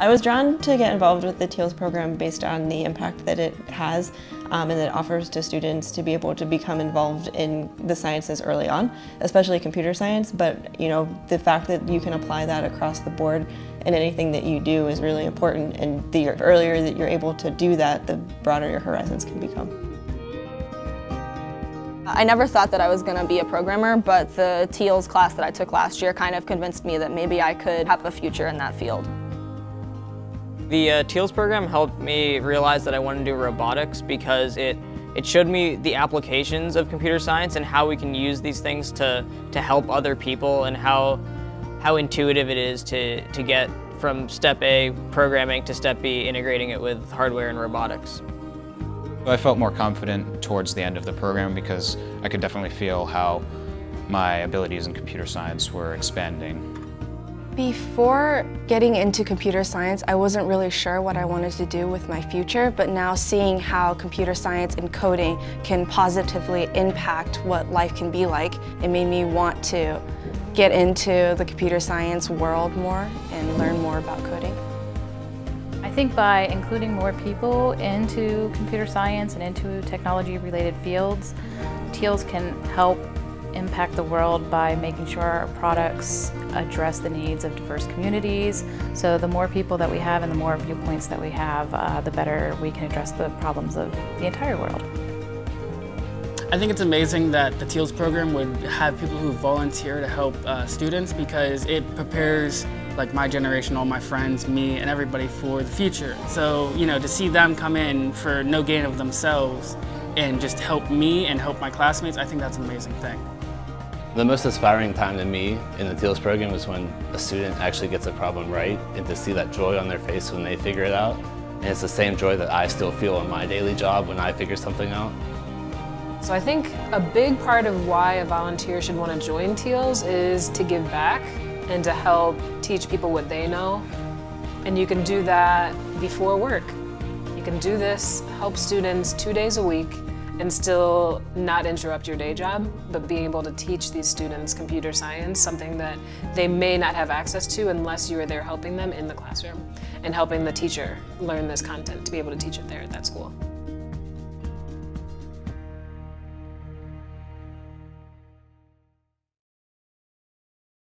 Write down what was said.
I was drawn to get involved with the TEALS program based on the impact that it has and it offers to students to be able to become involved in the sciences early on, especially computer science. But you know, the fact that you can apply that across the board in anything that you do is really important. And the earlier that you're able to do that, the broader your horizons can become. I never thought that I was going to be a programmer, but the TEALS class that I took last year kind of convinced me that maybe I could have a future in that field. The TEALS program helped me realize that I wanted to do robotics because it showed me the applications of computer science and how we can use these things to help other people, and how intuitive it is to get from step A, programming, to step B, integrating it with hardware and robotics. I felt more confident towards the end of the program because I could definitely feel how my abilities in computer science were expanding. Before getting into computer science, I wasn't really sure what I wanted to do with my future, but now seeing how computer science and coding can positively impact what life can be like, it made me want to get into the computer science world more and learn more about coding. I think by including more people into computer science and into technology-related fields, TEALS can help impact the world by making sure our products address the needs of diverse communities. So the more people that we have and the more viewpoints that we have, the better we can address the problems of the entire world. I think it's amazing that the TEALS program would have people who volunteer to help students, because it prepares like my generation, all my friends, me, and everybody for the future. So, you know, to see them come in for no gain of themselves and just help me and help my classmates, I think that's an amazing thing. The most inspiring time to me in the TEALS program is when a student actually gets a problem right, and to see that joy on their face when they figure it out. And it's the same joy that I still feel in my daily job when I figure something out. So I think a big part of why a volunteer should want to join TEALS is to give back and to help teach people what they know. And you can do that before work. You can do this, help students 2 days a week, and still not interrupt your day job, but being able to teach these students computer science, something that they may not have access to unless you are there helping them in the classroom and helping the teacher learn this content to be able to teach it there at that school.